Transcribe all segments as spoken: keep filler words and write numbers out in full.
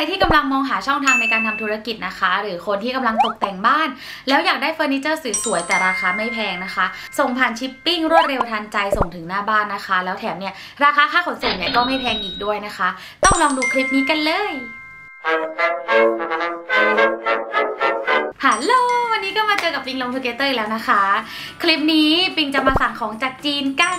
รที่กำลังมองหาช่องทางในการทำธุรกิจนะคะหรือคนที่กำลังตกแต่งบ้านแล้วอยากได้เฟอร์นิเจอร์สวยๆแต่ราคาไม่แพงนะคะส่งผ่านชิปปิ้งรวดเร็วทันใจส่งถึงหน้าบ้านนะคะแล้วแถมเนี่ยราคาค่าขนส่งเนี่ยก็ไม่แพงอีกด้วยนะคะต้องลองดูคลิปนี้กันเลยฮัลโหลวันนี้ก็มาเจอกับปิงลงทูเกเตอร์แล้วนะคะคลิปนี้ปิงจะมาสั่งของจากจีนกัน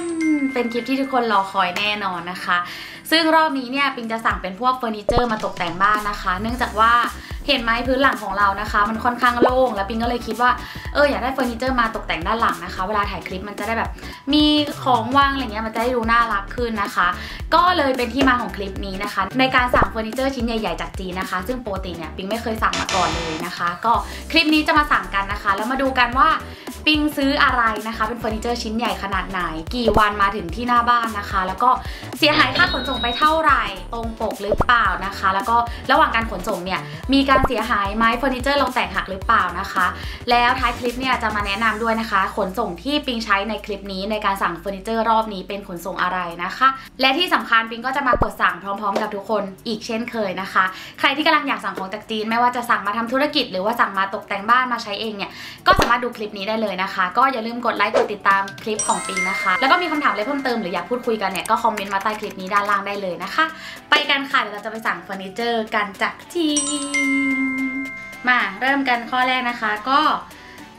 เป็นคลิปที่ทุกคนรอคอยแน่นอนนะคะซึ่งรอบนี้เนี่ยปิงจะสั่งเป็นพวกเฟอร์นิเจอร์มาตกแต่งบ้านนะคะเนื่องจากว่าเห็นไหมพื้นหลังของเรานะคะมันค่อนข้างโล่งแล้วปิงก็เลยคิดว่าเอออยากได้เฟอร์นิเจอร์มาตกแต่งด้านหลังนะคะเวลาถ่ายคลิปมันจะได้แบบมีของวางอะไรเงี้ยมันจะได้ดูน่ารักขึ้นนะคะก็เลยเป็นที่มาของคลิปนี้นะคะในการสั่งเฟอร์นิเจอร์ชิ้นใหญ่ๆจากจีนนะคะซึ่งปกติเนี่ยปิงไม่เคยสั่งมาก่อนเลยนะคะก็คลิปนี้จะมาสั่งกันนะคะแล้วมาดูกันว่าปิงซื้ออะไรนะคะเป็นเฟอร์นิเจอร์ชิ้นใหญ่ขนาดไหนกี่วันมาถึงที่หน้าบ้านนะคะแล้วก็เสียหายค่าขนส่งไปเท่าไหร่ตรงปกหรือเปล่านะคะแล้วก็ระหว่างการขนส่งเนี่ยมีการเสียหายไหมเฟอร์นิเจอร์เราแตกหักหรือเปล่านะคะแล้วท้ายคลิปเนี่ยจะมาแนะนำด้วยนะคะขนส่งที่ปิงใช้ในคลิปนี้ในการสั่งเฟอร์นิเจอร์รอบนี้เป็นขนส่งอะไรนะคะและที่สำคัญปิงก็จะมากดสั่งพร้อมๆกับทุกคนอีกเช่นเคยนะคะใครที่กำลังอยากสั่งของจากจีนไม่ว่าจะสั่งมาทำธุรกิจหรือว่าสั่งมาตกแต่งบ้านมาใช้เองเนี่ยก็สามารถดูคลิปนี้ได้เลยนะคะก็อย่าลืมกดไลค์กดติดตามคลิปของปิงนะคะแล้วก็มีคำถามอะไรเพิ่มเติมหรืออยากพูดคุยกันเนี่ยก็คอมเมนต์มาใต้คลิปนี้ด้านล่างได้เลยนะคะไปกันค่ะเดี๋ยวเราจะไปสั่งเฟอร์นิเจอร์กันจากจีนมาเริ่มกันข้อแรกนะคะก็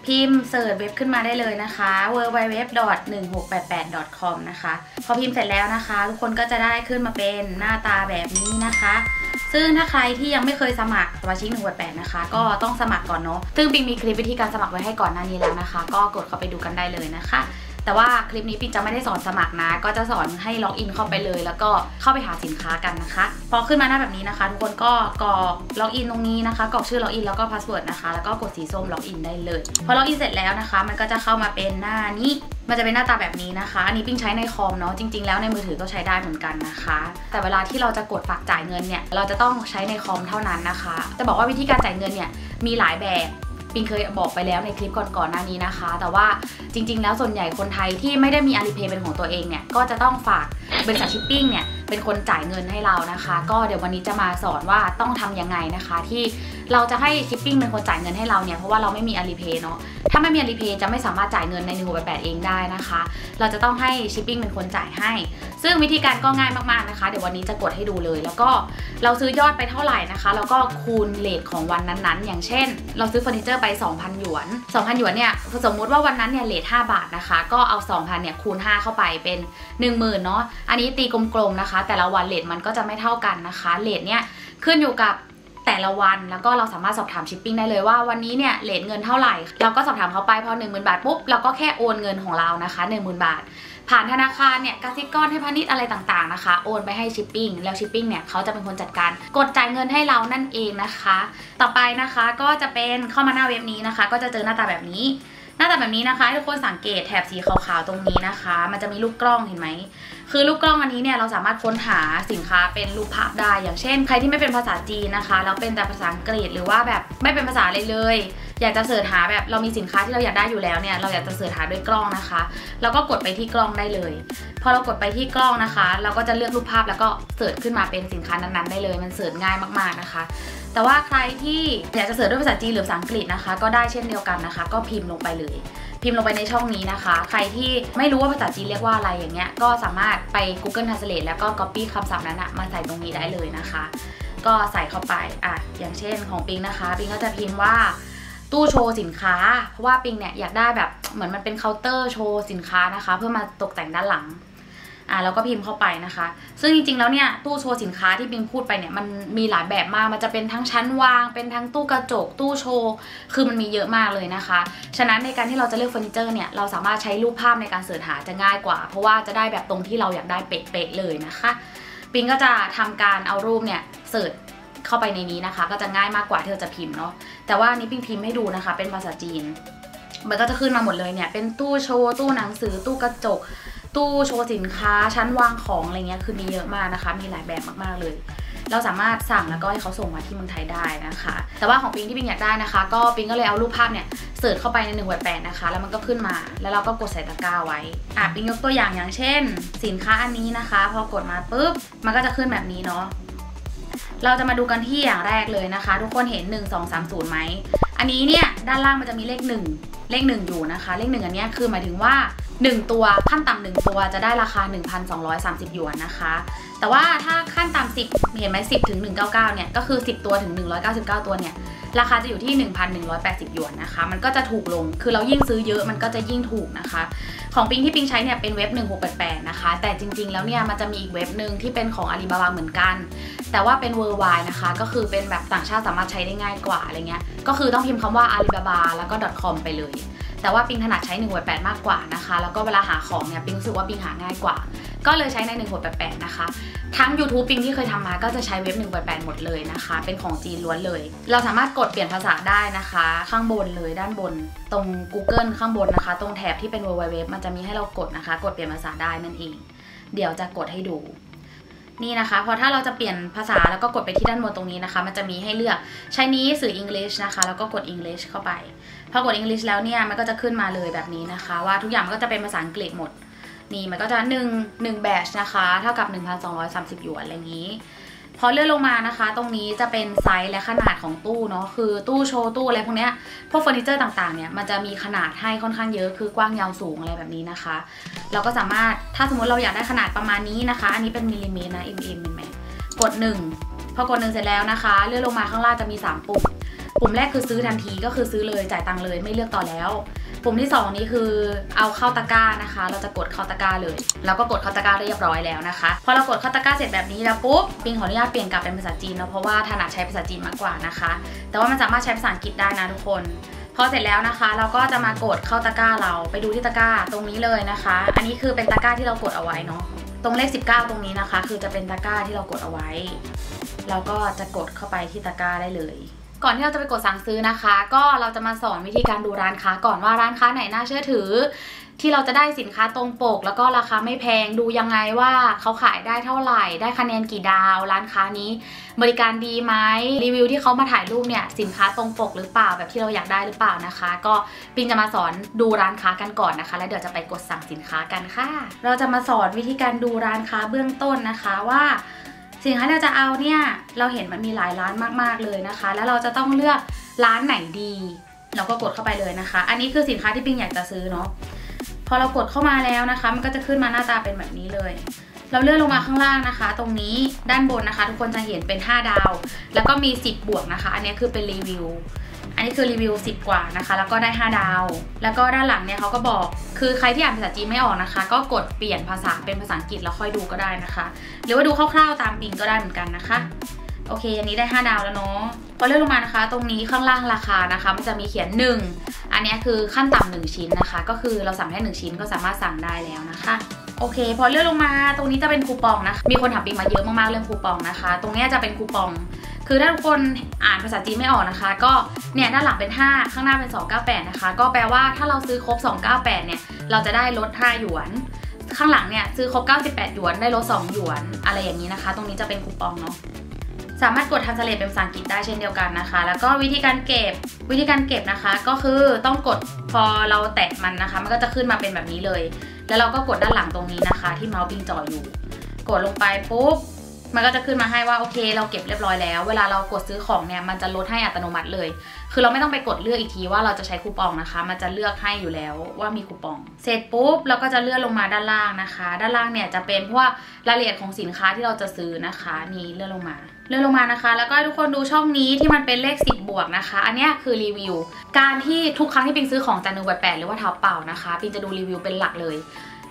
พิมพ์เสิร์ชเว็บขึ้นมาได้เลยนะคะ ดับเบิลยู ดับเบิลยู ดับเบิลยู ดอท หนึ่งหกแปดแปด ดอท คอม นะคะพอพิมพ์เสร็จแล้วนะคะทุกคนก็จะได้ขึ้นมาเป็นหน้าตาแบบนี้นะคะซึ่งถ้าใครที่ยังไม่เคยสมัครสมาชิกหนึ่งหกแปดแปดนะคะก็ต้องสมัครก่อนเนาะซึ่งปิงมีคลิปวิธีการสมัครไว้ให้ก่อนหน้านี้แล้วนะคะก็กดเข้าไปดูกันได้เลยนะคะแต่ว่าคลิปนี้ปิงจะไม่ได้สอนสมัครนะก็จะสอนให้ล็อกอินเข้าไปเลยแล้วก็เข้าไปหาสินค้ากันนะคะพอขึ้นมาหน้าแบบนี้นะคะทุกคนก็กรอกล็อกอินตรงนี้นะคะกรอกชื่อล็อกอินแล้วก็พาสเวิร์ดนะคะแล้วก็กดสีส้มล็อกอินได้เลยพอล็อกอินเสร็จแล้วนะคะมันก็จะเข้ามาเป็นหน้านี้มันจะเป็นหน้าตาแบบนี้นะคะอันนี้ปิงใช้ในคอมเนาะจริงๆแล้วในมือถือก็ใช้ได้เหมือนกันนะคะแต่เวลาที่เราจะกดฝากจ่ายเงินเนี่ยเราจะต้องใช้ในคอมเท่านั้นนะคะจะบอกว่าวิธีการจ่ายเงินเนี่ยมีหลายแบบปิงเคยบอกไปแล้วในคลิปก่อนๆหน้านี้นะคะแต่ว่าจริงๆแล้วส่วนใหญ่คนไทยที่ไม่ได้มีอาลีเพย์เป็นของตัวเองเนี่ยก็จะต้องฝากบริษัทชิปปิ้งเนี่ยเป็นคนจ่ายเงินให้เรานะคะก็เดี๋ยววันนี้จะมาสอนว่าต้องทํำยังไงนะคะที่เราจะให้ชิปปิ้งเป็นคนจ่ายเงินให้เราเนี่ยเพราะว่าเราไม่มีอาลีเพย์เนาะถ้าไม่มีอาลีเพย์จะไม่สามารถจ่ายเงินในหนึ่งหกแปดแปดเองได้นะคะเราจะต้องให้ชิปปิ้งเป็นคนจ่ายให้ซึ่งวิธีการก็ง่ายมากๆนะคะเดี๋ยววันนี้จะกดให้ดูเลยแล้วก็เราซื้อยอดไปเท่าไหร่นะคะแล้วก็คูณเลทของวันนั้นๆอย่างเช่นเราซื้อเฟอร์นิเจอร์ไป สองพัน หยวนสองพันหยวนเนี่ยสมมุติว่าวันนั้นเนี่ยเลทห้าบาทนะคะก็เอา สองพัน เนี่ยคูณห้าเข้าไปเป็น หนึ่งหมื่น เนาะอันนี้ตีกลมๆนะคะแต่ละวันเลทมันก็จะไม่เท่ากันนะคะเลทเนี่ยขึ้นอยู่กับแต่ละวันแล้วก็เราสามารถสอบถามชิปปิ้งได้เลยว่าวันนี้เนี่ยเลทเงินเท่าไหร่เราก็สอบถามเขาไปพอ หนึ่งหมื่น บาทปุ๊บเราก็แค่โอนเงินของเรานะคะ หนึ่งหมื่น บาทผ่านธนาคารเนี่ยกสิกรให้พาณิชย์อะไรต่างๆนะคะโอนไปให้ชิปปิ้งแล้วชิปปิ้งเนี่ยเขาจะเป็นคนจัดการกดจ่ายเงินให้เรานั่นเองนะคะต่อไปนะคะก็จะเป็นเข้ามาหน้าเว็บนี้นะคะก็จะเจอหน้าตาแบบนี้หน้าตาแบบนี้นะคะทุกคนสังเกตแถบสีขาวๆตรงนี้นะคะมันจะมีลูกกล้องเห็นไหมคือลูกกล้องอันนี้เนี่ยเราสามารถค้นหาสินค้าเป็นรูปภาพได้อย่างเช่นใครที่ไม่เป็นภาษาจีนนะคะแล้วเป็นแต่ภาษาอังกฤษหรือว่าแบบไม่เป็นภาษาเลยเลยอยากจะเสิร์ชหาแบบเรามีสินค้าที่เราอยากได้อยู่แล้วเนี่ยเราอยากจะเสิร์ชหาด้วยกล้องนะคะแล้วก็กดไปที่กล้องได้เลยพอเรากดไปที่กล้องนะคะเราก็จะเลือกรูปภาพแล้วก็เสิร์ชขึ้นมาเป็นสินค้านั้นๆได้เลยมันเสิร์ชง่ายมากๆนะคะแต่ว่าใครที่อยากจะเสิร์ชด้วยภาษาจีนหรือภาษาอังกฤษนะคะก็ได้เช่นเดียวกันนะคะก็พิมพ์ลงไปเลยพิมพ์ลงไปในช่องนี้นะคะใครที่ไม่รู้ว่าภาษาจีนเรียกว่าอะไรอย่างเงี้ยก็สามารถไป Google Translate แล้วก็ Copy คำศัพท์นั้นมาใส่ตรงนี้ได้เลยนะคะก็ใส่เข้าไปอ่ะอย่างเช่นของปิงนะคะปิงก็จะพิมพ์ว่าตู้โชว์สินค้าเพราะว่าปิงเนี่ยอยากได้แบบเหมือนมันเป็นเคาน์เตอร์โชว์สินค้านะคะเพื่อมาตกแต่งด้านหลังอ่าเราก็พิมพ์เข้าไปนะคะซึ่งจริงๆแล้วเนี่ยตู้โชว์สินค้าที่ปิงพูดไปเนี่ยมันมีหลายแบบมากมันจะเป็นทั้งชั้นวางเป็นทั้งตู้กระจกตู้โชว์คือมันมีเยอะมากเลยนะคะฉะนั้นในการที่เราจะเลือกเฟอร์นิเจอร์เนี่ยเราสามารถใช้รูปภาพในการเสิร์ชหาจะง่ายกว่าเพราะว่าจะได้แบบตรงที่เราอยากได้เป๊ะๆเลยนะคะปิงก็จะทำการเอารูปเนี่ยเสิร์ชเข้าไปในนี้นะคะก็จะง่ายมากกว่าที่เราจะพิมพ์เนาะแต่ว่านี้ปิงพิมพ์ให้ดูนะคะเป็นภาษาจีนมันก็จะขึ้นมาหมดเลยเนี่ยเป็นตู้โชว์ตู้หนังสือตู้กระจกตู้โชว์สินค้าชั้นวางของอะไรเงี้ยคือมีเยอะมากนะคะมีหลายแบบมากๆเลยเราสามารถสั่งแล้วก็ให้เขาส่งมาที่เมืองไทยได้นะคะแต่ว่าของปิงที่ปิงอยากได้นะคะก็ปิงก็เลยเอารูปภาพเนี่ยเสิร์ชเข้าไปในหนึ่งหกแปดแปดนะคะแล้วมันก็ขึ้นมาแล้วเราก็กดใส่ตะกร้าไว้อ่ะปิงยกตัวอย่างอย่างเช่นสินค้าอันนี้นะคะพอกดมาปุ๊บมันก็จะขึ้นแบบนี้เนาะ เราจะมาดูกันที่อย่างแรกเลยนะคะทุกคนเห็นหนึ่งสองสามศูนย์ไหมอันนี้เนี่ยด้านล่างมันจะมีเลขหนึ่งเลขหนึ่งอยู่นะคะเลขหนึ่งอันนี้คือหมายถึงว่าหนึ่งตัวขั้นต่ำหนึ่งตัวจะได้ราคา หนึ่งพันสองร้อยสามสิบ หยวนนะคะแต่ว่าถ้าขั้นต่ำสิบเห็นไหมสิบถึงหนึ่งร้อยเก้าสิบเก้าเนี่ยก็คือสิบตัวถึงหนึ่งร้อยเก้าสิบเก้าตัวเนี่ยราคาจะอยู่ที่ หนึ่งพันหนึ่งร้อยแปดสิบ หยวนนะคะมันก็จะถูกลงคือเรายิ่งซื้อเยอะมันก็จะยิ่งถูกนะคะของปิงที่ปิงใช้เนี่ยเป็นเว็บหนึ่งหกแปดแปดนะคะแต่จริงๆแล้วเนี่ยมันจะมีอีกเว็บหนึ่งที่เป็นของอาลีบาบาเหมือนกันแต่ว่าเป็น worldwide นะคะก็คือเป็นแบบต่างชาติสามารถใช้ได้ง่ายกว่าอะไรเงี้ยก็คือต้องพิมพ์คำว่า alibaba แล้วก็ .com ไปเลยแต่ว่าปิงถนัดใช้หนึ่งหกแปดแปดมากกว่านะคะแล้วก็เวลาหาของเนี่ยปิงรู้สึกว่าปิงหาง่ายกว่าก็เลยใช้ในหนึ่งหกแปดแปดนะคะทั้ง YouTube ปิงที่เคยทำมาก็จะใช้เว็บหนึ่งหกแปดแปดหมดเลยนะคะเป็นของจีนล้วนเลยเราสามารถกดเปลี่ยนภาษาได้นะคะข้างบนเลยด้านบนตรง Google ข้างบนนะคะตรงแถบที่เป็น www มันจะมีให้เรากดนะคะกดเปลี่ยนภาษาได้นั่นเองเดี๋ยวจะกดให้ดูนี่นะคะพอถ้าเราจะเปลี่ยนภาษาแล้วก็กดไปที่ด้านบนตรงนี้นะคะมันจะมีให้เลือก Chinese หรือ English นะคะแล้วก็กด English เข้าไปพอกด English แล้วเนี่ยมันก็จะขึ้นมาเลยแบบนี้นะคะว่าทุกอย่างมันก็จะเป็นภาษาอังกฤษหมดนี่มันก็จะหนึ่ง หนึ่งแบชนะคะเท่ากับ หนึ่งพันสองร้อยสามสิบ หยวนอะไรอย่างนี้พอเลื่อนลงมานะคะตรงนี้จะเป็นไซส์และขนาดของตู้เนาะคือตู้โชว์ตู้อะไรพวกเนี้ยพวกเฟอร์นิเจอร์ต่างๆเนี่ยมันจะมีขนาดให้ค่อนข้างเยอะคือกว้างยาวสูงอะไรแบบนี้นะคะเราก็สามารถถ้าสมมติเราอยากได้ขนาดประมาณนี้นะคะอันนี้เป็นมิลลิเมตรนะ mm เป็นไหมกดหนึ่งพอกดหนึ่งเสร็จแล้วนะคะเลื่อนลงมาข้างล่างจะมีสามปุ่มปุ่มแรกคือซื้อทันทีก็คือซื้อเลยจ่ายตังค์เลยไม่เลือกต่อแล้วปุ่มที่สองนี้คือเอาเข้าตะกร้านะคะเราจะกดเข้าตะกร้าเลยแล้วก็กดเข้าตะกร้าเรียบร้อยแล้วนะคะพอเรากดเข้าตะกร้าเสร็จแบบนี้แล้วปุ๊บปิงขออนุญาตเปลี่ยนกลับเป็นภาษาจีนเนาะเพราะว่าถนัดใช้ภาษาจีนมากกว่านะคะแต่ว่ามันสามารถใช้ภาษาอังกฤษได้นะทุกคนพอเสร็จแล้วนะคะเราก็จะมากดเข้าตะกร้าเราไปดูที่ตะกร้าตรงนี้เลยนะคะอันนี้คือเป็นตะกร้าที่เรากดเอาไว้เนาะตรงเลขสิบเก้าตรงนี้นะคะคือจะเป็นตะกร้าที่เรากดเอาไว้เราก็จะกดเข้าไปที่ตะกร้าได้เลยก่อนที่เราจะไปกดสั่งซื้อนะคะก็เราจะมาสอนวิธีการดูร้านค้าก่อนว่าร้านค้าไหนน่าเชื่อถือที่เราจะได้สินค้าตรงปกแล้วก็ราคาไม่แพงดูยังไงว่าเขาขายได้เท่าไหร่ได้คะแนนกี่ดาวร้านค้านี้บริการดีไหมรีวิวที่เขามาถ่ายรูปเนี่ยสินค้าตรงปกหรือเปล่าแบบที่เราอยากได้หรือเปล่านะคะก็ปิงจะมาสอนดูร้านค้ากันก่อนนะคะแล้วเดี๋ยวจะไปกดสั่งสินค้ากันค่ะเราจะมาสอนวิธีการดูร้านค้าเบื้องต้นนะคะว่าสินค้าเราจะเอาเนี่ยเราเห็นมันมีหลายร้านมากๆเลยนะคะแล้วเราจะต้องเลือกร้านไหนดีเราก็กดเข้าไปเลยนะคะอันนี้คือสินค้าที่ปิงอยากจะซื้อเนาะพอเรากดเข้ามาแล้วนะคะมันก็จะขึ้นมาหน้าตาเป็นแบบนี้เลยเราเลื่อนลงมาข้างล่างนะคะตรงนี้ด้านบนนะคะทุกคนจะเห็นเป็นห้าดาวแล้วก็มีสิบบวกนะคะอันนี้คือเป็นรีวิวอันนี้คือรีวิวสิบกว่านะคะแล้วก็ได้ห้าดาวแล้วก็ด้านหลังเนี่ยเขาก็บอกคือใครที่อ่านภาษาจีนไม่ออกนะคะก็กดเปลี่ยนภาษาเป็นภาษาอังกฤษแล้วค่อยดูก็ได้นะคะหรือว่าดูคร่าวๆตามปิงก็ได้เหมือนกันนะคะโอเคอันนี้ได้ห้าดาวแล้วเนาะพอเลื่อนลงมานะคะตรงนี้ข้างล่างราคานะคะมันจะมีเขียนหนึ่งอันนี้คือขั้นต่ำหนึ่งชิ้นนะคะก็คือเราสั่งแค่หนึ่งชิ้นก็สามารถสั่งได้แล้วนะคะโอเคพอเลื่อนลงมาตรงนี้จะเป็นคูปองนะคะมีคนถามปิงมาเยอะมากๆเรื่องคูปองนะคะตรงนี้จะเป็นคูปองคือถ้าทุกคนอ่านภาษาจีนไม่ออกนะคะก็เนี่ยด้านหลังเป็นห้าข้างหน้าเป็นสองร้อยเก้าสิบแปดนะคะก็แปลว่าถ้าเราซื้อครบสองร้อยเก้าสิบแปดเนี่ยเราจะได้ลดห้าหยวนข้างหลังเนี่ยซื้อครบเก้าสิบแปดหยวนได้ลดสองหยวนอะไรอย่างนี้นะคะตรงนี้จะเป็นคูปองเนาะสามารถกดทรานสเลทเป็นภาษาอังกฤษได้เช่นเดียวกันนะคะแล้วก็วิธีการเก็บวิธีการเก็บนะคะก็คือต้องกดพอเราแตะมันนะคะมันก็จะขึ้นมาเป็นแบบนี้เลยแล้วเราก็กดด้านหลังตรงนี้นะคะที่เมาส์ปิงจ่ออยู่กดลงไปปุ๊บมันก็จะขึ้นมาให้ว่าโอเคเราเก็บเรียบร้อยแล้วเวลาเรากดซื้อของเนี่ยมันจะลดให้อัตโนมัติเลยคือเราไม่ต้องไปกดเลือกอีกทีว่าเราจะใช้คูปองนะคะมันจะเลือกให้อยู่แล้วว่ามีคูปองเสร็จปุ๊บเราก็จะเลื่อนลงมาด้านล่างนะคะด้านล่างเนี่ยจะเป็นพวกรายละเอียดของสินค้าที่เราจะซื้อนะคะนี่เลื่อนลงมาเลื่อนลงมานะคะแล้วก็ทุกคนดูช่องนี้ที่มันเป็นเลขสิบบวกนะคะอันนี้คือรีวิวการที่ทุกครั้งที่ปิงซื้อของจากหนึ่งแปดหรือว่าทับเปล่านะคะปิงจะดูรีวิวเป็นหลักเลย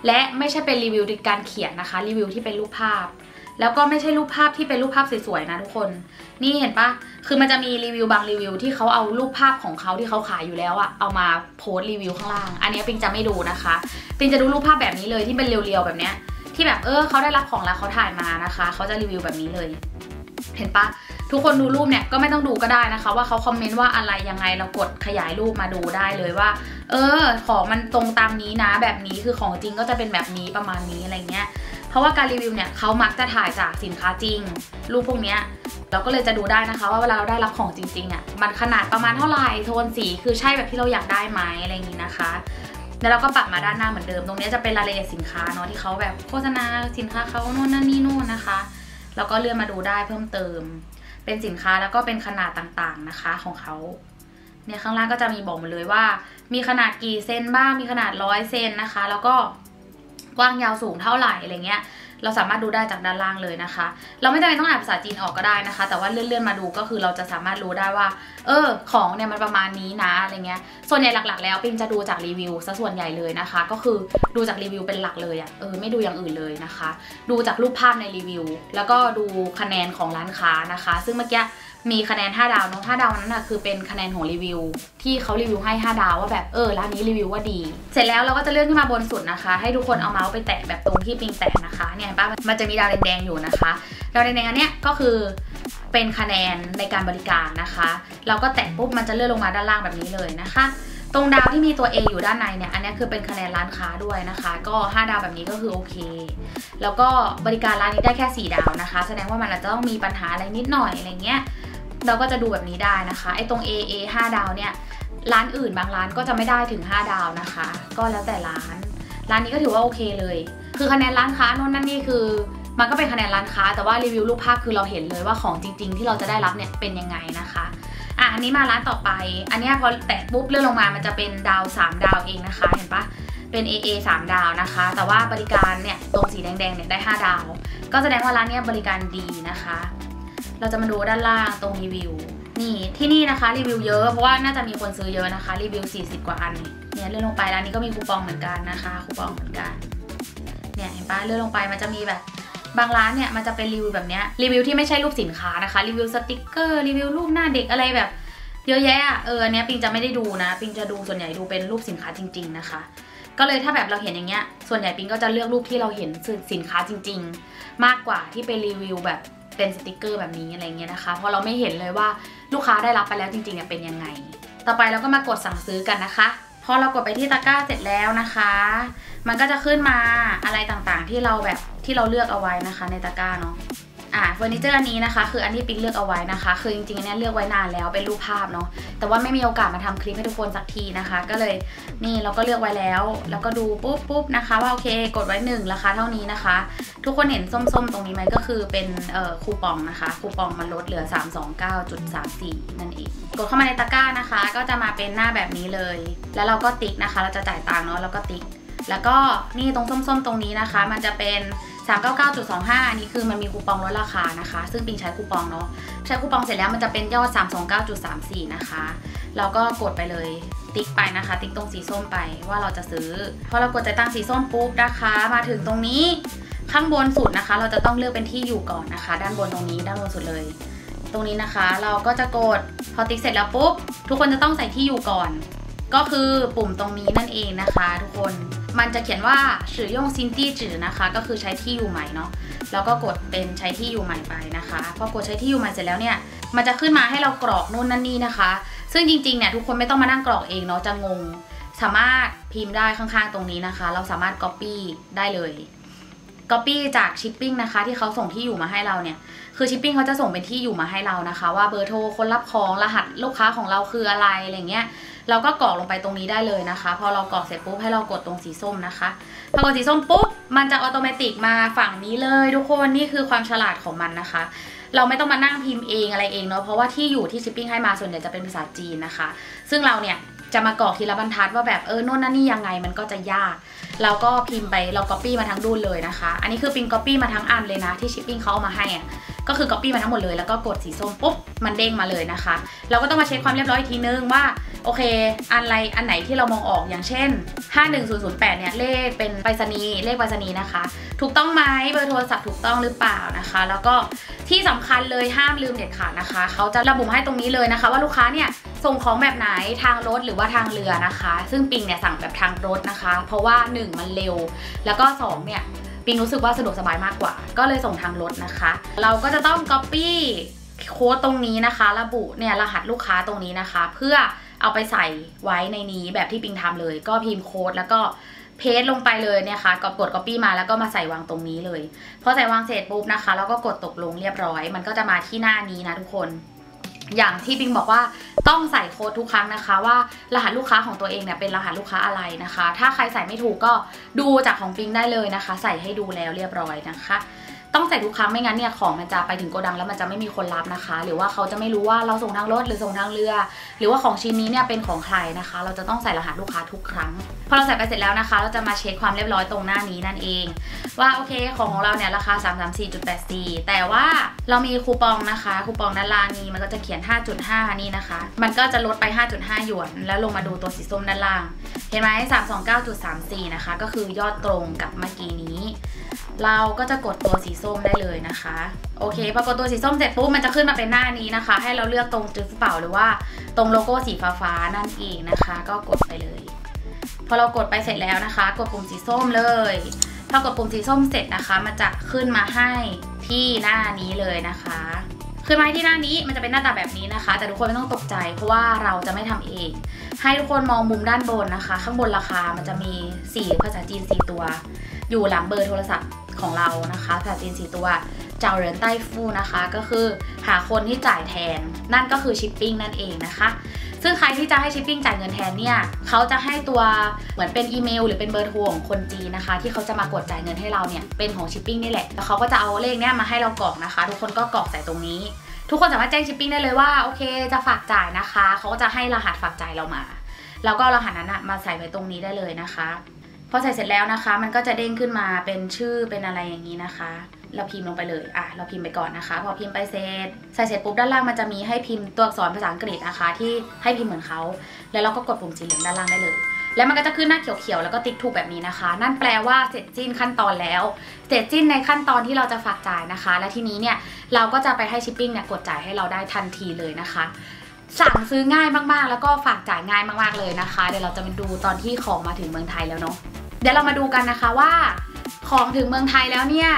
และไม่ใช่เป็นรีวิวด้วยการเขียนนะคะรีวิวที่เป็นรูปภาพแล้วก็ไม่ใช่รูปภาพที่เป็นรูปภาพสวยๆนะทุกคนนี่เห็นปะคือมันจะมีรีวิวบางรีวิวที่เขาเอารูปภาพของเขาที่เขาขายอยู่แล้วอะเอามาโพสต์รีวิวข้างล่างอันนี้ปิงจะไม่ดูนะคะปิงจะดูรูปภาพแบบนี้เลยที่เป็นเรียวๆแบบเนี้ยที่แบบเออเขาได้รับของแล้วเขาถ่ายมานะคะเขาจะรีวิวแบบนี้เลยเห็นปะทุกคนดูรูปเนี่ยก็ไม่ต้องดูก็ได้นะคะว่าเขาคอมเมนต์ว่าอะไรยังไงเรากดขยายรูปมาดูได้เลยว่าเออของมันตรงตามนี้นะแบบนี้คือของจริงก็จะเป็นแบบนี้ประมาณนี้อะไรเงี้ยเพราะว่าการรีวิวเนี่ยเขามักจะถ่ายจากสินค้าจริงรูปพวกนี้เราก็เลยจะดูได้นะคะว่าเวลาเราได้รับของจริงๆเนี่ยมันขนาดประมาณเท่าไหร่โทนสีคือใช่แบบที่เราอยากได้ไหมอะไรอย่างนี้นะคะแล้วเราก็ปรับมาด้านหน้าเหมือนเดิมตรงนี้จะเป็นรายละเอียดสินค้าเนาะที่เขาแบบโฆษณาสินค้าเขาโน่นนั่นนี่โน่นนะคะแล้วก็เลื่อนมาดูได้เพิ่มเติม เป็นสินค้าแล้วก็เป็นขนาดต่างๆนะคะของเขาเนี่ยข้างล่างก็จะมีบอกหมดเลยว่ามีขนาดกี่เซนบ้างมีขนาดร้อยเซนนะคะแล้วก็กว้างยาวสูงเท่าไหร่อะไรเงี้ยเราสามารถดูได้จากด้านล่างเลยนะคะเราไม่จำเป็นต้องอ่านภาษาจีนออกก็ได้นะคะแต่ว่าเลื่อนๆมาดูก็คือเราจะสามารถรู้ได้ว่าเออของเนี่ยมันประมาณนี้นะอะไรเงี้ยส่วนใหญ่หลักๆแล้วปิงจะดูจากรีวิวซะส่วนใหญ่เลยนะคะก็คือดูจากรีวิวเป็นหลักเลยอ่ะเออไม่ดูอย่างอื่นเลยนะคะดูจากรูปภาพในรีวิวแล้วก็ดูคะแนนของร้านค้านะคะซึ่งเมื่อกี้มีคะแนนห้าดาวเนาะห้าดาวนั้นนะคือเป็นคะแนนของรีวิวที่เขารีวิวให้ห้าดาวว่าแบบเออร้านนี้รีวิวว่าดีเสร็จแล้วเราก็จะเลื่อนขึ้นมาบนสุดนะคะให้ทุกคนเอาเมาส์ไปแตะแบบตรงที่ปิงแตะนะคะเนี่ยป้ามันจะมีดาวแดงๆอยู่นะคะดาวแดงๆอันเนี้ยก็คือเป็นคะแนนในการบริการนะคะเราก็แตะปุ๊บมันจะเลื่อนลงมาด้านล่างแบบนี้เลยนะคะตรงดาวที่มีตัว A อยู่ด้านในเนี่ยอันนี้คือเป็นคะแนนร้านค้าด้วยนะคะก็ห้าดาวแบบนี้ก็คือโอเคแล้วก็บริการร้านนี้ได้แค่สี่ดาวนะคะแสดงว่ามันอาจจะต้องมีปัญหาอะไรนิดหน่อยอะไรเงี้ยเราก็จะดูแบบนี้ได้นะคะไอ้ตรง เอ เอ ห้าดาวเนี่ยร้านอื่นบางร้านก็จะไม่ได้ถึงห้าดาวนะคะก็แล้วแต่ร้านร้านนี้ก็ถือว่าโอเคเลยคือคะแนนร้านค้าโน่นนั่นนี่คือมันก็เป็นคะแนนร้านค้าแต่ว่ารีวิวรูปภาพคือเราเห็นเลยว่าของจริงๆที่เราจะได้รับเนี่ยเป็นยังไงนะคะอ่ะอันนี้มาร้านต่อไปอันนี้พอแตะปุ๊บเลื่อนลงมามันจะเป็นดาวสามดาวเองนะคะเห็นปะเป็น เอ เอ สามดาวนะคะแต่ว่าบริการเนี่ยตรงสีแดงๆเนี่ยได้ห้าดาวก็แสดงว่าร้านเนี้ยบริการดีนะคะเราจะมาดูด้านล่างตรงรีวิวนี่ที่นี่นะคะรีวิวเยอะเพราะว่าน่าจะมีคนซื้อเยอะนะคะรีวิวสี่สิบกว่าอันเนี่ยเลื่อนลงไปร้านนี้ก็มีคูปองเหมือนกันนะคะคูปองเหมือนกันเนี่ยเห็นปะเลื่อนลงไปมันจะมีแบบบางร้านเนี่ยมันจะเป็นรีวิวแบบเนี้ยรีวิวที่ไม่ใช่รูปสินค้านะคะรีวิวสติ๊กเกอร์รีวิวรูปหน้าเด็กอะไรแบบเยอะแยะเอออันเนี้ยปิงจะไม่ได้ดูนะปิงจะดูส่วนใหญ่ดูเป็นรูปสินค้าจริงๆนะคะก็เลยถ้าแบบเราเห็นอย่างเงี้ยส่วนใหญ่ปิงก็จะเลือกรูปที่เราเห็นสินค้าจริงๆมากกว่าที่เป็นรีวิวแบบเป็นสติกเกอร์แบบนี้อะไรเงี้ยนะคะเพราะเราไม่เห็นเลยว่าลูกค้าได้รับไปแล้วจริงๆเป็นยังไงต่อไปเราก็มากดสั่งซื้อกันนะคะพอเรากดไปที่ตะกร้าเสร็จแล้วนะคะมันก็จะขึ้นมาอะไรต่างๆที่เราแบบที่เราเลือกเอาไว้นะคะในตะกร้าเนาะอ่าเฟอร์นิเจอร์อันนี้นะคะคืออันที่ปิ๊งเลือกเอาไว้นะคะคือจริงๆเนี่ยเลือกไว้นานแล้วเป็นรูปภาพเนาะแต่ว่าไม่มีโอกาสมาทำคลิปให้ทุกคนสักทีนะคะก็เลยนี่เราก็เลือกไว้แล้วแล้วก็ดูปุ๊บปุ๊บนะคะว่าโอเคกดไว้หนึ่งราคาเท่านี้นะคะทุกคนเห็นส้มๆตรงนี้ไหมก็คือเป็นเอ่อคูปองนะคะคูปองมันลดเหลือ สามสองเก้าจุดสามสี่ นั่นเองกดเข้ามาในตะกร้านะคะก็จะมาเป็นหน้าแบบนี้เลยแล้วเราก็ติ๊กนะคะเราจะจ่ายตังค์เนาะแล้วก็ติ๊กแล้วก็นี่ตรงส้มๆตรงนี้นะคะมันจะเป็นสามเก้าเก้าจุดสองห้า อันนี้คือมันมีคูปองลดราคานะคะซึ่งปิงใช้คูปองเนาะใช้คูปองเสร็จแล้วมันจะเป็นยอด สามสองเก้าจุดสามสี่ นะคะเราก็กดไปเลยติ๊กไปนะคะติ๊กตรงสีส้มไปว่าเราจะซื้อพอเรากดจ่ายตังค์สีส้มปุ๊บนะคะมาถึงตรงนี้ข้างบนสุดนะคะเราจะต้องเลือกเป็นที่อยู่ก่อนนะคะด้านบนตรงนี้ด้านบนสุดเลยตรงนี้นะคะเราก็จะกดพอติ๊กเสร็จแล้วปุ๊บทุกคนจะต้องใส่ที่อยู่ก่อนก็คือปุ่มตรงนี้นั่นเองนะคะทุกคนมันจะเขียนว่าสื่อย่งซินตี้จื่อนะคะก็คือใช้ที่อยู่ใหม่เนาะแล้วก็กดเป็นใช้ที่อยู่ใหม่ไปนะคะพอกดใช้ที่อยู่ใหม่เสร็จแล้วเนี่ยมันจะขึ้นมาให้เรากรอกนู่นนั่นนี่นะคะซึ่งจริงๆเนี่ยทุกคนไม่ต้องมานั่งกรอกเองเนาะจะงงสามารถพิมพ์ได้ข้างๆตรงนี้นะคะเราสามารถ Copy ได้เลย Copy จากชิปปิ้งนะคะที่เขาส่งที่อยู่มาให้เราเนี่ยคือชิปปิ้งเขาจะส่งเป็นที่อยู่มาให้เรานะคะว่าเบอร์โทรคนรับของรหัสลูกค้าของเราคืออะไรอะไรเงี้ยเราก็กรอกลงไปตรงนี้ได้เลยนะคะพอเรากรอกเสร็จปุ๊บให้เรากดตรงสีส้มนะคะพอกดสีส้มปุ๊บมันจะอัตโนมัติมาฝั่งนี้เลยทุกคนนี่คือความฉลาดของมันนะคะเราไม่ต้องมานั่งพิมพ์เองอะไรเองเนาะเพราะว่าที่อยู่ที่ชิปปิ้งให้มาส่วนใหญ่จะเป็นภาษาจีนนะคะซึ่งเราเนี่ยจะมากรอกทีละบรรทัดว่าแบบเออโน่นนั่นนี่ยังไงมันก็จะยากเราก็พิมพ์ไปเรา Copy มาทั้งดุลเลยนะคะอันนี้คือปิง Copy มาทั้งอันเลยนะที่ชิปปิ้งเขาเอามาให้อะก็คือ Copy มาทั้งหมดเลยแล้วก็กดสีส้มปุ๊บมันเด้งมาเลยนะคะเราก็ต้องมาเช็คความเรียบร้อยทีนึงว่าโอเคอะไรอันไหนที่เรามองออกอย่างเช่นห้าหนึ่งศูนย์ศูนย์แปดเนี่ยเลขเป็นไปรษณีย์เลขไปรษณีย์นะคะถูกต้องไหมเบอร์โทรศัพท์ถูกต้องหรือเปล่านะคะแล้วก็ที่สำคัญเลยห้ามลืมเด็ดขาดนะคะเขาจะระบุให้ตรงนี้เลยนะคะว่าลูกค้าเนี่ยส่งของแบบไหนทางรถหรือว่าทางเรือนะคะซึ่งปิงเนี่ยสั่งแบบทางรถนะคะเพราะว่าหนึ่งมันเร็วแล้วก็สองเนี่ยปิงรู้สึกว่าสะดวกสบายมากกว่าก็เลยส่งทางรถนะคะเราก็จะต้อง Copy โค้ดตรงนี้นะคะระบุเนี่ยรหัสลูกค้าตรงนี้นะคะเพื่อเอาไปใส่ไว้ในนี้แบบที่ปิงทำเลยก็พิมพ์โค้ดแล้วก็เพจลงไปเลยเนี่ยค่ะกด Copy มาแล้วก็มาใส่วางตรงนี้เลยพอใส่วางเสร็จปุ๊บนะคะแล้วก็กดตกลงเรียบร้อยมันก็จะมาที่หน้านี้นะทุกคนอย่างที่ปิงบอกว่าต้องใส่โค้ดทุกครั้งนะคะว่ารหัสลูกค้าของตัวเองเนี่ยเป็นรหัสลูกค้าอะไรนะคะถ้าใครใส่ไม่ถูกก็ดูจากของปิงได้เลยนะคะใส่ให้ดูแล้วเรียบร้อยนะคะ ต้องใส่ทุกครั้งไม่งั้นเนี่ยของมันจะไปถึงโกดังแล้วมันจะไม่มีคนรับนะคะหรือว่าเขาจะไม่รู้ว่าเราส่งทางรถหรือส่งทางเรือหรือว่าของชิ้นนี้เนี่ยเป็นของใครนะคะเราจะต้องใส่รหัสลูกค้าทุกครั้งพอเราใส่ไปเสร็จแล้วนะคะเราจะมาเช็คความเรียบร้อยตรงหน้านี้นั่นเองว่าโอเคของของเราเนี่ยราคา สามสามสี่จุดแปดสี่ แต่ว่าเรามีคูปองนะคะคูปองด้านล่างนี้มันก็จะเขียน ห้าจุดห้า นี่นะคะมันก็จะลดไป ห้าจุดห้า หยวนแล้วลงมาดูตัวสีส้มด้านล่างเห็นไหม สามสองเก้าจุดสามสี่ นะคะก็คือยอดตรงกับเมื่อกี้นี้เราก็จะกดตัวสีส้มได้เลยนะคะโอเคพอกดตัวสีส้มเสร็จปุ๊บมันจะขึ้นมาเป็นหน้านี้นะคะให้เราเลือกตรงจุดกระเป๋าหรือว่าตรงโลโก้สีฟ้าๆนั่นเองนะคะก็กดไปเลยพอเรากดไปเสร็จแล้วนะคะกดปุ่มสีส้มเลยพอกดปุ่มสีส้มเสร็จนะคะมันจะขึ้นมาให้ที่หน้านี้เลยนะคะขึ้นมาที่หน้านี้มันจะเป็นหน้าตาแบบนี้นะคะแต่ทุกคนไม่ต้องตกใจเพราะว่าเราจะไม่ทำเองให้ทุกคนมองมุมด้านบนนะคะข้างบนราคามันจะมีสีภาษาจีนสี่ตัวอยู่หลังเบอร์โทรศัพท์ของเรานะคะภาษาจีนสี่ตัวเจ้าเหรินใต้ฟู่นะคะก็คือหาคนที่จ่ายแทนนั่นก็คือชิปปิ้งนั่นเองนะคะซึ่งใครที่จะให้ชิปปิ้งจ่ายเงินแทนเนี่ยเขาจะให้ตัวเหมือนเป็นอีเมลหรือเป็นเบอร์โทรของคนจีนนะคะที่เขาจะมากดจ่ายเงินให้เราเนี่ยเป็นของชิปปิ้งนี่แหละแล้วเขาก็จะเอาเลขเนี้ยมาให้เรากรอกนะคะทุกคนก็กรอกใส่ตรงนี้ทุกคนสามารถแจ้งชิปปิ้งได้เลยว่าโอเคจะฝากจ่ายนะคะเขาก็จะให้รหัสฝากจ่ายเรามาแล้วก็รหัสนั้นมาใส่ไว้ตรงนี้ได้เลยนะคะพอใส่เสร็จแล้วนะคะมันก็จะเด้งขึ้นมาเป็นชื่อเป็นอะไรอย่างนี้นะคะเราพิมพ์ลงไปเลยอ่ะเราพิมพ์ไปก่อนนะคะพอพิมพ์ไปเสร็จใส่เสร็จปุ๊บด้านล่างมันจะมีให้พิมพ์ตัวอักษรภาษาอังกฤษนะคะที่ให้พิมพ์เหมือนเขาแล้วเราก็กดปุ่มสีเหลืองด้านล่างได้เลยแล้วมันก็จะขึ้นหน้าเขียวๆแล้วก็ติ๊กถูกแบบนี้นะคะนั่นแปลว่าเสร็จสิ้นขั้นตอนแล้วเสร็จสิ้นในขั้นตอนที่เราจะฝากจ่ายนะคะและทีนี้เนี่ยเราก็จะไปให้ชิปปิ้งเนี่ยกดจ่ายให้เราได้ทันทีเลยนะคะสั่งซื้อง่ายมากๆแล้วก็ฝากจ่ายง่ายมากๆเลยนะคะเดี๋ยวเราจะมาดูตอนที่ของมาถึงเมืองไทยแล้วเนาะเดี๋ยวเรามาดูกันนะคะว่าของถึงเมืองไทยแล้วเนี่ย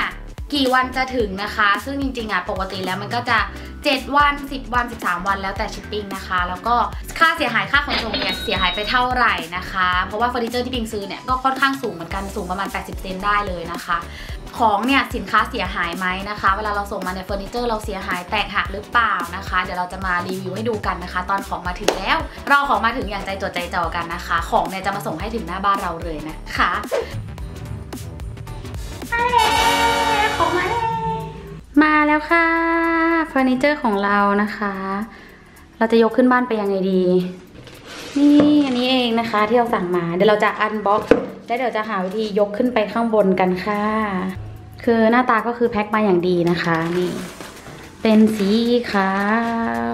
กี่วันจะถึงนะคะซึ่งจริงๆอ่ะปกติแล้วมันก็จะเจ็ดวันสิบวันสิบสามวันแล้วแต่ชิปปิ้งนะคะแล้วก็ค่าเสียหายค่าขนส่งเนี่ยเสียหายไปเท่าไหร่นะคะเพราะว่าเฟอร์นิเจอร์ที่ปิงซื้อเนี่ยก็ค่อนข้างสูงเหมือนกันสูงประมาณแปดสิบเซนได้เลยนะคะของเนี่ยสินค้าเสียหายไหมนะคะเวลาเราส่งมาในเฟอร์นิเจอร์เราเสียหายแตกหักหรือเปล่านะคะเดี๋ยวเราจะมารีวิวให้ดูกันนะคะตอนของมาถึงแล้วเราของมาถึงอย่างใจจดใจจ่อกันนะคะของเนี่ยจะมาส่งให้ถึงหน้าบ้านเราเลยนะคะของมาแล้วมาแล้วค่ะเฟอร์นิเจอร์ของเรานะคะเราจะยกขึ้นบ้านไปยังไงดีนี่อันนี้เองนะคะที่เราสั่งมาเดี๋ยวเราจะอันบ็อกซ์และเดี๋ยวจะหาวิธียกขึ้นไปข้างบนกันค่ะคือหน้าตาก็คือแพ็คมาอย่างดีนะคะนี่เป็นสีขาว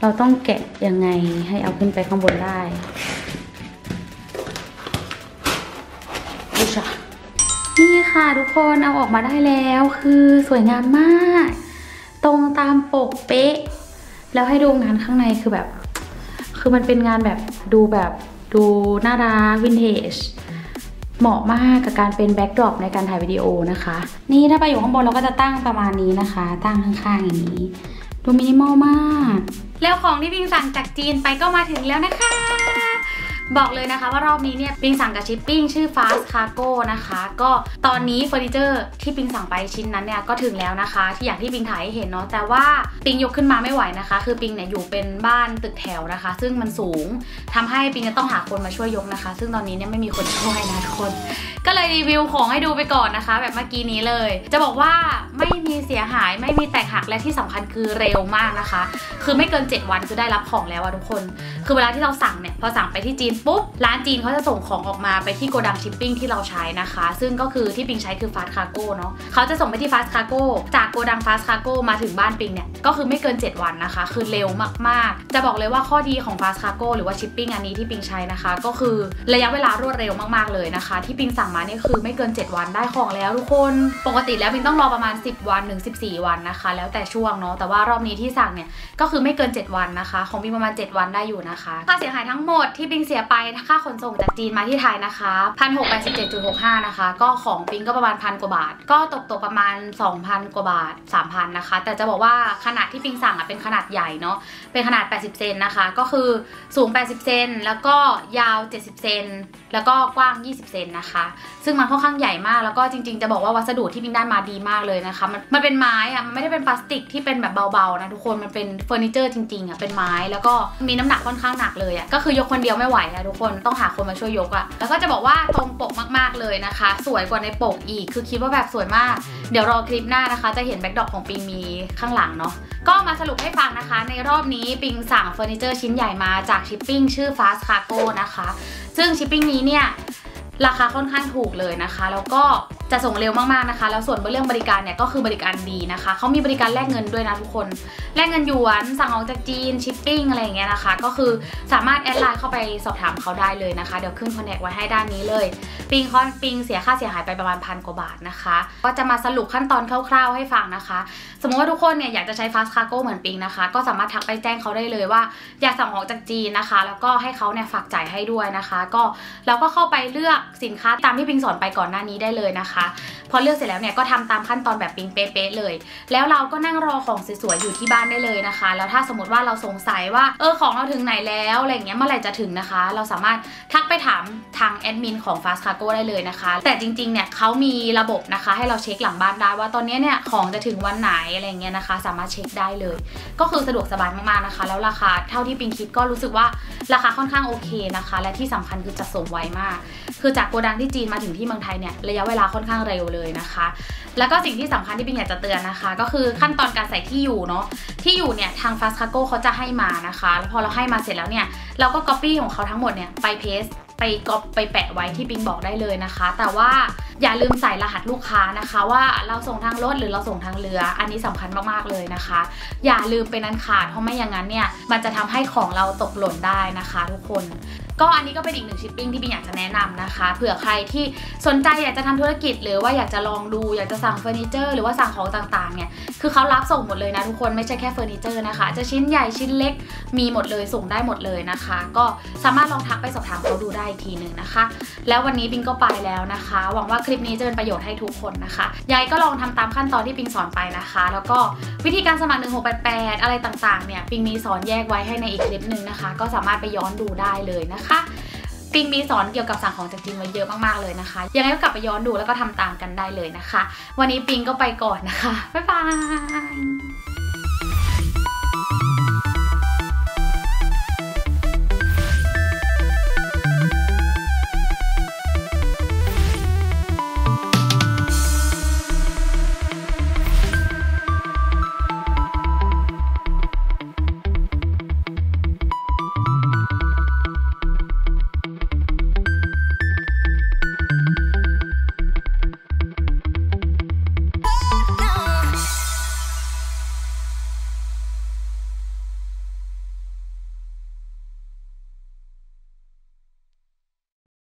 เราต้องแกะยังไงให้เอาขึ้นไปข้างบนได้ดูค่ะนี่ค่ะทุกคนเอาออกมาได้แล้วคือสวยงามมากตรงตามปกเป๊ะแล้วให้ดูงานข้างในคือแบบคือมันเป็นงานแบบดูแบบดูน่ารักวินเทจเหมาะมากกับการเป็นแบ็กดรอปในการถ่ายวิดีโอนะคะนี่ถ้าไปอยู่ข้างบนเราก็จะตั้งประมาณนี้นะคะตั้งข้างๆอย่างนี้ดูมินิมอลมากแล้วของที่พิงสั่งจากจีนไปก็มาถึงแล้วนะคะบอกเลยนะคะว่ารอบนี้เนี่ยปิงสั่งกับชิปปิ้งชื่อ FastCargo นะคะก็ตอนนี้เฟอร์นิเจอร์ที่ปิงสั่งไปชิ้นนั้นเนี่ยก็ถึงแล้วนะคะที่อย่างที่ปิงถ่ายให้เห็นเนาะแต่ว่าปิงยกขึ้นมาไม่ไหวนะคะคือปิงเนี่ยอยู่เป็นบ้านตึกแถวนะคะซึ่งมันสูงทำให้ปิงจะต้องหาคนมาช่วยยกนะคะซึ่งตอนนี้เนี่ยไม่มีคนช่วยนะทุกคนก็เลยรีวิวของให้ดูไปก่อนนะคะแบบเมื่อกี้นี้เลยจะบอกว่าไม่มีเสียหายไม่มีแตกหักและที่สำคัญคือเร็วมากนะคะคือไม่เกินเจ็ดวันคือได้รับของแล้วอะทุกคนคือเวลาที่เราสั่งเนี่ยพอสั่งไปที่จีนปุ๊บร้านจีนเขาจะส่งของออกมาไปที่โกดังชิปปิ้งที่เราใช้นะคะซึ่งก็คือที่ปิงใช้คือ FastCargo เนาะเขาจะส่งไปที่ FastCargo จากโกดัง FastCargo มาถึงบ้านปิงเนี่ยก็คือไม่เกินเจ็ดวันนะคะคือเร็วมากๆจะบอกเลยว่าข้อดีของ FastCargo หรือว่าชิปปิ้งอันนี้ที่ปิงใช้นะคะก็คือระยะเวลารวดเร็วมากๆเลยนะคะที่ปิงสั่งมานี่คือไม่เกินเจ็ดวันได้ของแล้วทุกคนปกติแล้วปิงต้องรอประมาณสิบวันถึงสิบสี่วันนะคะแล้วแต่ช่วงเนาะแต่ว่ารอบนี้ที่สั่งเนี่ยก็คือไม่เกินเจ็ดวันนะคะของปิงประมาณเจ็ดวันได้อยู่นะคะค่าเสียหายทั้งหมดที่ปิงเสียไปค่าขนส่งจากจีนมาที่ไทยนะคะ หนึ่งพันหกร้อยแปดสิบเจ็ดจุดหกห้า นะคะก็ของปิงก็ประมาณพันกว่าบาทก็ตกตกประมาณ สองพัน กว่าบาท สามพัน นะคะแต่จะบอกว่าขนาดที่ปิงสั่งอ่ะเป็นขนาดใหญ่เนาะเป็นขนาดแปดสิบเซนนะคะก็คือสูงแปดสิบเซนแล้วก็ยาวเจ็ดสิบเซนแล้วก็กว้างยี่สิบเซนนะคะ ซึ่งมันค่อนข้างใหญ่มากแล้วก็จริงๆจะบอกว่าวัสดุที่พิงได้มาดีมากเลยนะคะมันมันเป็นไม้อะมันไม่ได้เป็นพลาสติกที่เป็นแบบเบาๆนะทุกคนมันเป็นเฟอร์นิเจอร์จริงๆอะเป็นไม้แล้วก็มีน้ำหนักค่อนข้างหนักเลยอะก็คือยกคนเดียวไม่ไหวนะทุกคนต้องหาคนมาช่วยยกอะแล้วก็จะบอกว่าตรงปกมากๆเลยนะคะสวยกว่าในปกอีกคือคิดว่าแบบสวยมากเดี๋ยวรอคลิปหน้านะคะจะเห็นแบ็คดรอปของปิงมีข้างหลังเนาะก็มาสรุปให้ฟังนะคะในรอบนี้ปิงสั่งเฟอร์นิเจอร์ชิ้นใหญ่มาจากชิปปิ้งชื่อ FastCargo นะคะซึ่งชิปปิ้งนี้เนี่ยราคาค่อนข้างถูกเลยนะคะแล้วก็จะส่งเร็วมากๆนะคะแล้วส่วนเรื่องบริการเนี่ยก็คือบริการดีนะคะเขามีบริการแลกเงินด้วยนะทุกคนแลกเงินหยวนสั่งออกจากจีนชิปปิ้งอะไรอย่างเงี้ยนะคะก็คือสามารถแอดไลน์เข้าไปสอบถามเขาได้เลยนะคะเดี๋ยวขึ้นคอนแทคไว้ให้ด้านนี้เลยปิงคอนปิงเสียค่าเสียหายไปประมาณพันกว่าบาทนะคะก็จะมาสรุปขั้นตอนคร่าวๆให้ฟังนะคะสมมติว่าทุกคนเนี่ยอยากจะใช้ FastCargo เหมือนปิงนะคะก็สามารถทักไปแจ้งเขาได้เลยว่าอยากสั่งออกจากจีนนะคะแล้วก็ให้เขาเนี่ยฝากจ่ายให้ด้วยนะคะก็เราก็เข้าไปเลือกสินค้าตามที่ปิงสอนไปก่อนหน้านี้ได้เลยนะคะพอเลือกเสร็จแล้วเนี่ยก็ทำตามขั้นตอนแบบปิงเป๊ะๆเลยแล้วเราก็นั่งรอของสวยๆอยู่ที่บ้านได้เลยนะคะแล้วถ้าสมมติว่าเราสงสัยว่าเออของเราถึงไหนแล้วอะไรอย่างเงี้ยเมื่อไหร่จะถึงนะคะเราสามารถทักไปถามทางแอดมินของ FastCargo ได้เลยนะคะแต่จริงๆเนี่ยเขามีระบบนะคะให้เราเช็คหลังบ้านได้ว่าตอนนี้เนี่ยของจะถึงวันไหนอะไรเงี้ยนะคะสามารถเช็คได้เลยก็คือสะดวกสบายมากๆนะคะแล้วราคาเท่าที่ปิงคิดก็รู้สึกว่าราคาค่อนข้างโอเคนะคะและที่สำคัญคือจัดส่งไวมากคือจากโกดังที่จีนมาถึงที่เมืองไทยเนี่ยระยะเวลาค่อนข้างเร็วเลยนะคะแล้วก็สิ่งที่สำคัญที่ปิงอยากจะเตือนนะคะก็คือขั้นตอนการใส่ที่อยู่เนาะที่อยู่เนี่ยทาง FastCargo เขาจะให้มานะคะแล้วพอเราให้มาเสร็จแล้วเนี่ยเราก็ Copy ของเขาทั้งหมดเนี่ยไป Paste ไปก๊อปไปแปะไว้ที่ปิงบอกได้เลยนะคะแต่ว่าอย่าลืมใส่รหัสลูกค้านะคะว่าเราส่งทางรถหรือเราส่งทางเรืออันนี้สำคัญมากๆเลยนะคะอย่าลืมเป็นอันขาดเพราะไม่อย่างนั้นเนี่ยมันจะทำให้ของเราตกหล่นได้นะคะทุกคนก็อันนี้ก็เป็นอีกหนึ่งชิปปิ้งที่ปิงอยากจะแนะนำนะคะเผื่อใครที่สนใจอยากจะทำธุรกิจหรือว่าอยากจะลองดูอยากจะสั่งเฟอร์นิเจอร์หรือว่าสั่งของต่างๆเนี่ยคือเขารับส่งหมดเลยนะทุกคนไม่ใช่แค่เฟอร์นิเจอร์นะคะจะชิ้นใหญ่ชิ้นเล็กมีหมดเลยส่งได้หมดเลยนะคะก็สามารถลองทักไปสอบถามเขาดูได้อีกทีหนึ่งนะคะแล้ววันนี้ปิงก็ไปแล้วนะคะหวังว่าคลิปนี้จะเป็นประโยชน์ให้ทุกคนนะคะยายก็ลองทำตามขั้นตอนที่ปิงสอนไปนะคะแล้วก็วิธีการสมัครหนึ่งหกแปดแปดอะไรต่างๆเนี่ยปิงมีสอนแยกไว้ให้ในอีกคลิปหนึ่งนะคะก็สามารถไปย้อนดูได้เลยนะคะปิงมีสอนเกี่ยวกับสั่งของจากจีนไว้เยอะมากๆเลยนะคะยังไงก็กลับไปย้อนดูแล้วก็ทำตามกันได้เลยนะคะวันนี้ปิงก็ไปก่อนนะคะบ๊ายบาย